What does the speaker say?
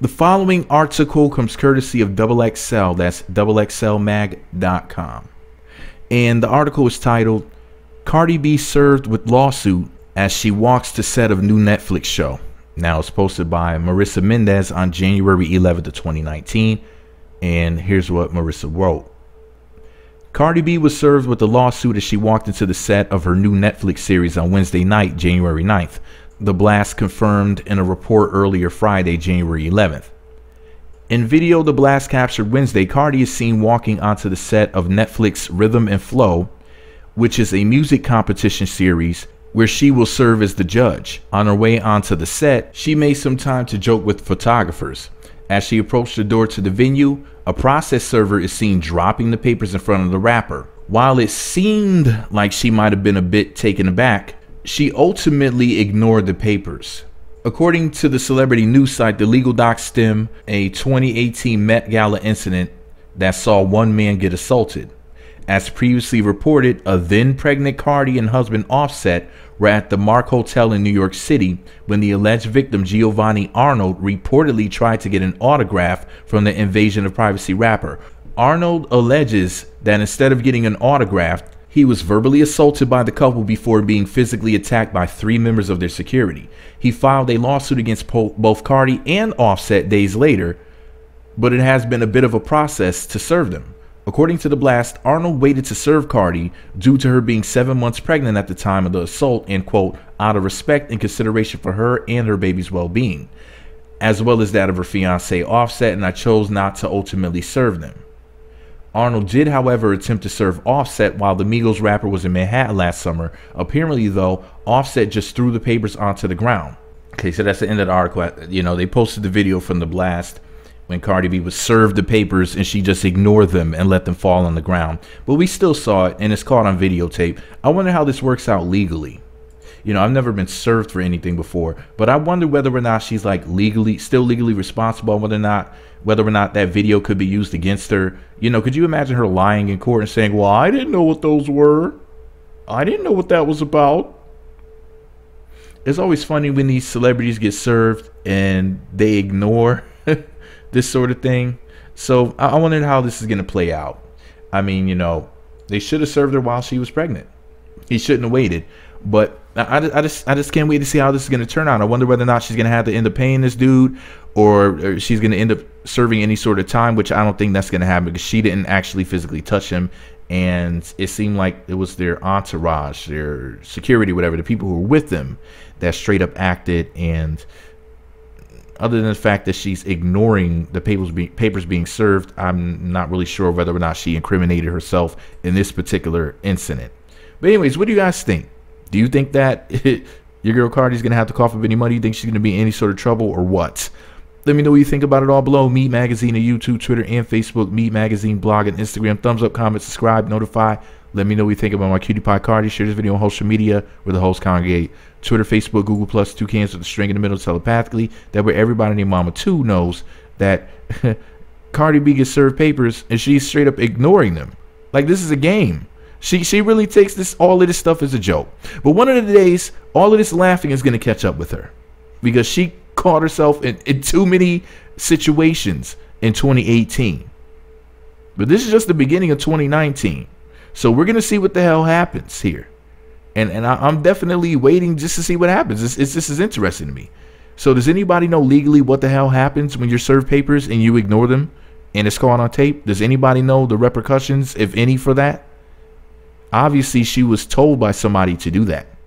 The following article comes courtesy of Double XL. That's DoubleXLMag.com. And the article is titled, Cardi B served with lawsuit as she walks to set of new Netflix show. Now it's posted by Marissa Mendez on January 11th of 2019. And here's what Marissa wrote. Cardi B was served with a lawsuit as she walked into the set of her new Netflix series on Wednesday night, January 9th. The blast confirmed in a report earlier Friday, January 11th. In video, the blast captured Wednesday, Cardi is seen walking onto the set of Netflix Rhythm and Flow, which is a music competition series where she will serve as the judge. On her way onto the set, she made some time to joke with photographers. As she approached the door to the venue, a process server is seen dropping the papers in front of the rapper. While it seemed like she might have been a bit taken aback, she ultimately ignored the papers. According to the celebrity news site, the legal docs stem a 2018 Met Gala incident that saw one man get assaulted. As previously reported, a then-pregnant Cardi and husband Offset were at the Mark Hotel in New York City when the alleged victim Giovanni Arnold reportedly tried to get an autograph from the Invasion of Privacy rapper. Arnold alleges that instead of getting an autograph, he was verbally assaulted by the couple before being physically attacked by three members of their security. He filed a lawsuit against both Cardi and Offset days later, but it has been a bit of a process to serve them. According to the blast, Arnold waited to serve Cardi due to her being 7 months pregnant at the time of the assault and, quote, out of respect and consideration for her and her baby's well-being, as well as that of her fiance Offset, and I chose not to ultimately serve them. Arnold did, however, attempt to serve Offset while the Migos rapper was in Manhattan last summer. Apparently, though, Offset just threw the papers onto the ground. Okay, so that's the end of the article. You know, they posted the video from the blast when Cardi B was served the papers and she just ignored them and let them fall on the ground. But we still saw it, and it's caught on videotape. I wonder how this works out legally. You know, I've never been served for anything before, but I wonder whether or not she's like still legally responsible, whether or not that video could be used against her. You know, could you imagine her lying in court and saying, well, I didn't know what those were. I didn't know what that was about. It's always funny when these celebrities get served and they ignore this sort of thing. So I wondered how this is going to play out. I mean, you know, they should have served her while she was pregnant. He shouldn't have waited. But I just can't wait to see how this is going to turn out. I wonder whether or not she's going to have to end up paying this dude, or she's going to end up serving any sort of time, which I don't think that's going to happen because she didn't actually physically touch him. And it seemed like it was their entourage, their security, whatever, the people who were with them that straight up acted. And other than the fact that she's ignoring the papers being served, I'm not really sure whether or not she incriminated herself in this particular incident. But anyways, what do you guys think? Do you think that your girl Cardi's going to have to cough up any money? Do you think she's going to be in any sort of trouble or what? Let me know what you think about it all below. Meet Magazine on YouTube, Twitter, and Facebook. Meet Magazine, blog, and Instagram. Thumbs up, comment, subscribe, notify. Let me know what you think about my cutie pie Cardi. Share this video on social media where the hosts congregate. Twitter, Facebook, Google+, two cans with a string in the middle telepathically. That way everybody named Mama 2 knows that Cardi B gets served papers and she's straight up ignoring them. Like, this is a game. She really takes all of this stuff as a joke. But one of the days, all of this laughing is going to catch up with her, because she caught herself in too many situations in 2018. But this is just the beginning of 2019. So we're going to see what the hell happens here. And I'm definitely waiting just to see what happens. This is interesting to me. So does anybody know legally what the hell happens when you're served papers and you ignore them and it's caught on tape? Does anybody know the repercussions, if any, for that? Obviously, she was told by somebody to do that.